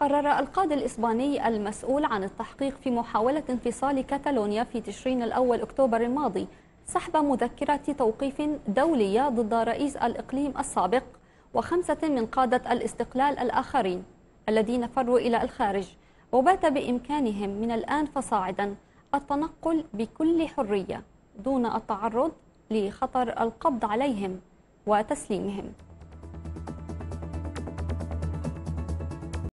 قرر القاضي الإسباني المسؤول عن التحقيق في محاولة انفصال كاتالونيا في تشرين الأول أكتوبر الماضي سحب مذكرة توقيف دولية ضد رئيس الإقليم السابق وخمسة من قادة الاستقلال الآخرين الذين فروا إلى الخارج، وبات بإمكانهم من الآن فصاعدا التنقل بكل حرية دون التعرض لخطر القبض عليهم وتسليمهم.